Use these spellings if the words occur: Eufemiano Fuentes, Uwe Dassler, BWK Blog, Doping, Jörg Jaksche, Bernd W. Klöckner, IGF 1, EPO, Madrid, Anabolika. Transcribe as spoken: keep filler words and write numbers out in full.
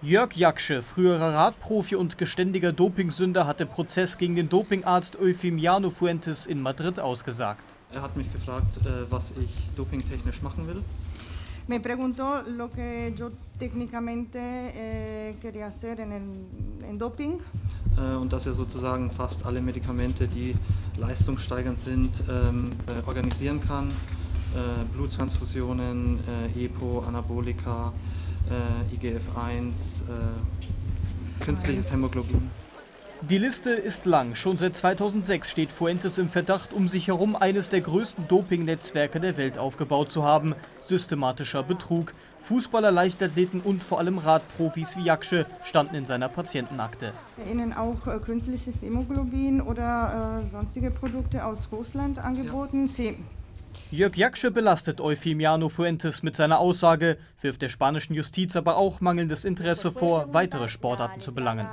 Jörg Jaksche, früherer Radprofi und geständiger Dopingsünder, hat den Prozess gegen den Dopingarzt Eufemiano Fuentes in Madrid ausgesagt. Er hat mich gefragt, was ich dopingtechnisch machen will. Me preguntó lo que yo técnicamente quería hacer en el Doping. Und dass er sozusagen fast alle Medikamente, die leistungssteigernd sind, organisieren kann. Bluttransfusionen, E P O, Anabolika, I G F eins, äh, künstliches Hämoglobin. Die Liste ist lang. Schon seit zweitausendsechs steht Fuentes im Verdacht, um sich herum eines der größten Doping-Netzwerke der Welt aufgebaut zu haben. Systematischer Betrug. Fußballer, Leichtathleten und vor allem Radprofis wie Jaksche standen in seiner Patientenakte. Ihnen auch äh, künstliches Hämoglobin oder äh, sonstige Produkte aus Russland angeboten? Ja. Sie Jörg Jaksche belastet Eufemiano Fuentes mit seiner Aussage, wirft der spanischen Justiz aber auch mangelndes Interesse vor, weitere Sportarten zu belangen.